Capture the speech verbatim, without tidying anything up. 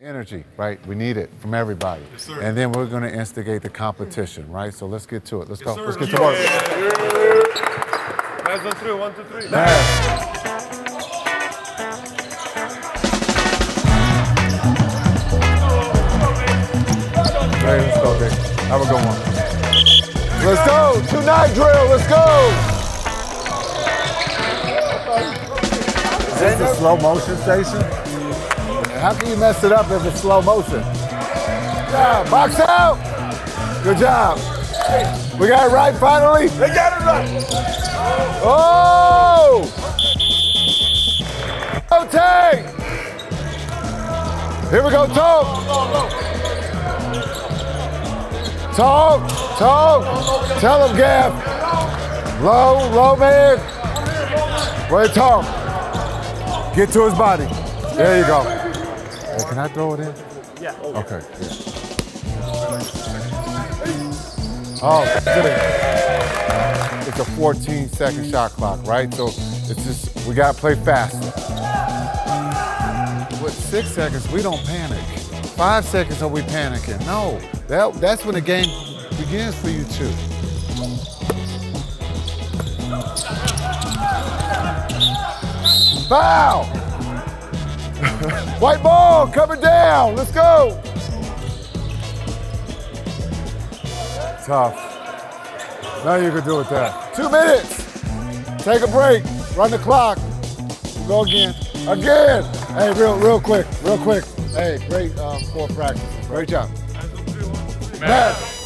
Energy, right? We need it from everybody. Yes, and then we're going to instigate the competition, right? So let's get to it. Let's yes, go. Sir. Let's get to work. Yeah. Yeah. Guys on three. One, two, three. Nice. Hey, let's go, Dick. Have a good one. Let's go. Tonight drill. Let's go. Is this a slow motion station? How can you mess it up if it's slow motion? Good job. Box out. Good job. We got it right finally. They got it right. Oh! Rotate. Here we go. Talk. Talk. Talk. Tell them, Gav. Low, low man. Where it talk. Get to his body. There you go. Can I throw it in? Yeah. Okay. Yeah. Oh, it's a fourteen second shot clock, right? So it's just, we gotta play fast. With six seconds, we don't panic. Five seconds are we panicking. No, that, that's when the game begins for you too. Foul! White ball, coming down. Let's go. Tough. Now you can do with that. Two minutes. Take a break. Run the clock. Go again. Again. Hey, real, real quick. Real quick. Hey, great um, core practice. Great job. Matt.